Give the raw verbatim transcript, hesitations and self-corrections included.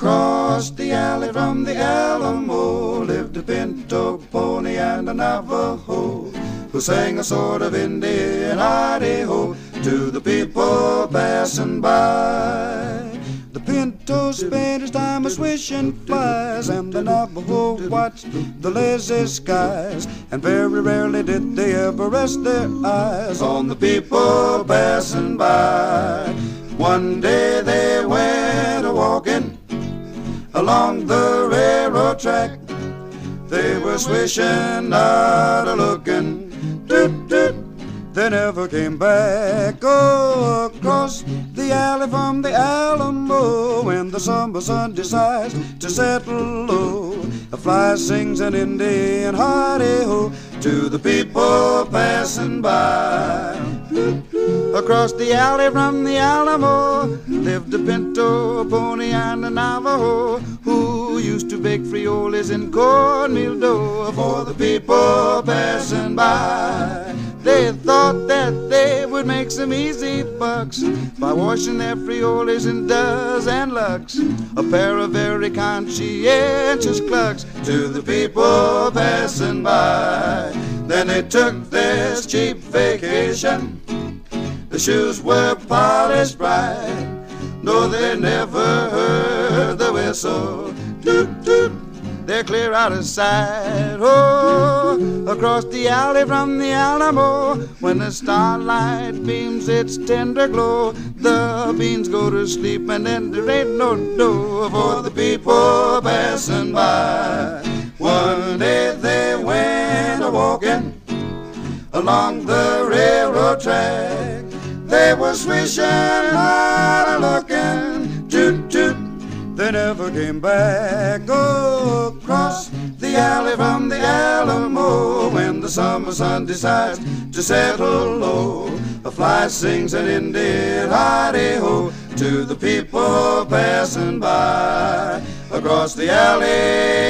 Across the alley from the Alamo lived a pinto pony and a Navajo who sang a sort of Indian Idaho to the people passing by. The pinto spent his time a swishing flies, and the Navajo watched the lazy skies, and very rarely did they ever rest their eyes on the people passing by. One day they went a-walking along the railroad track. They were swishing, not a-looking, doot doot. They never came back. Oh, across the alley from the Alamo, when the summer sun decides to settle low, a fly sings an Indian hearty-ho to the people passing by. Across the alley from the Alamo lived a pinto, a pony, and a Navajo who used to bake frijoles and cornmeal dough for the people passing by. They thought that they would make some easy bucks by washing their frijoles in doves and lucks, a pair of very conscientious clucks to the people passing by. Then they took this cheap vacation. The shoes were polished bright. No, they never heard the whistle, toot toot. They're clear out of sight. Oh, across the alley from the Alamo, when the starlight beams its tender glow, the beans go to sleep and then there ain't no dough for the people passing by. One day they went a-walking along the railroad track. They were swishing, not a-looking, toot toot. They never came back. Oh, across the alley from the Alamo, when the summer sun decides to settle low, a fly sings an Indian hidey-ho to the people passing by. Across the alley